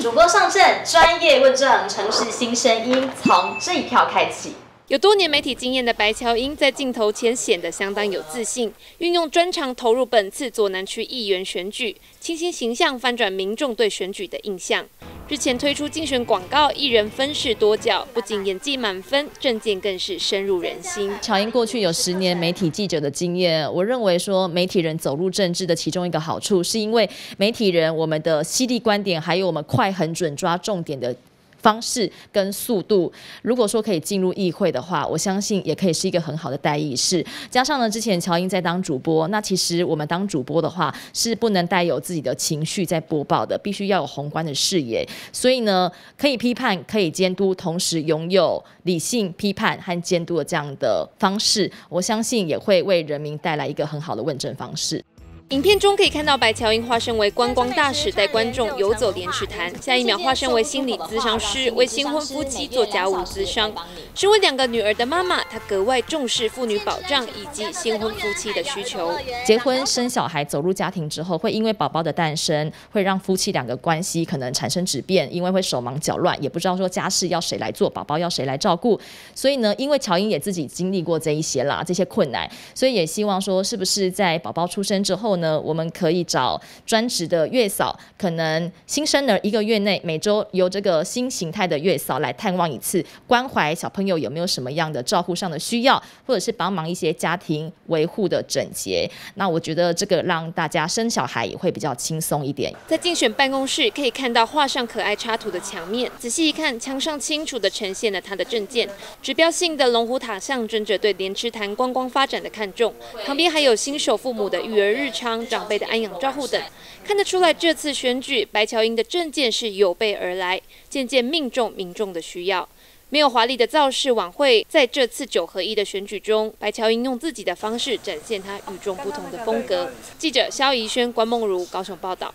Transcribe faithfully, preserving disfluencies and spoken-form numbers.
主播上阵，专业问政，城市新声音从这一票开启。有多年媒体经验的白乔英在镜头前显得相当有自信，运用专长投入本次左南区议员选举，清新形象翻转民众对选举的印象。日前推出竞选广告，一人分饰多角，不仅演技满分，政见更是深入人心。乔英过去有十年媒体记者的经验，我认为说媒体人走入政治的其中一个好处，是因为媒体人我们的犀利观点，还有我们快、很准抓重点的 方式跟速度，如果说可以进入议会的话，我相信也可以是一个很好的代议士。加上呢，之前乔英在当主播，那其实我们当主播的话是不能带有自己的情绪在播报的，必须要有宏观的视野。所以呢，可以批判，可以监督，同时拥有理性批判和监督的这样的方式，我相信也会为人民带来一个很好的问政方式。 影片中可以看到白乔英化身为观光大使，带观众游走莲池潭；下一秒化身为心理咨商师，为新婚夫妻做家务咨商。身为两个女儿的妈妈，她格外重视妇女保障以及新婚夫妻的需求。结婚生小孩走入家庭之后，会因为宝宝的诞生，会让夫妻两个关系可能产生质变，因为会手忙脚乱，也不知道说家事要谁来做，宝宝要谁来照顾。所以呢，因为乔英也自己经历过这一些啦，这些困难，所以也希望说，是不是在宝宝出生之后呢， 呢，我们可以找专职的月嫂，可能新生儿一个月内每周由这个新形态的月嫂来探望一次，关怀小朋友有没有什么样的照护上的需要，或者是帮忙一些家庭维护的整洁。那我觉得这个让大家生小孩也会比较轻松一点。在竞选办公室可以看到画上可爱插图的墙面，仔细一看，墙上清楚地呈现了他的政见。指标性的龙虎塔象征着对莲池潭观光发展的看重，旁边还有新手父母的育儿日常、 长辈的安养照护等，看得出来这次选举白乔英的政见是有备而来，渐渐命中民众的需要。没有华丽的造势晚会，在这次九合一的选举中，白乔英用自己的方式展现她与众不同的风格。记者萧怡轩、关梦如高雄报道。